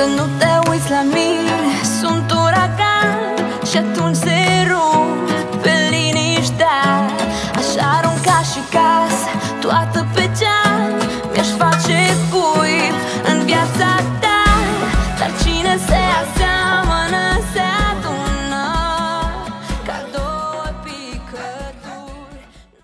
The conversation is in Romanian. Când nu te uiți la mine, sunt uragan și atunci se rup pe liniștea. Aș arunca și casa, toată pe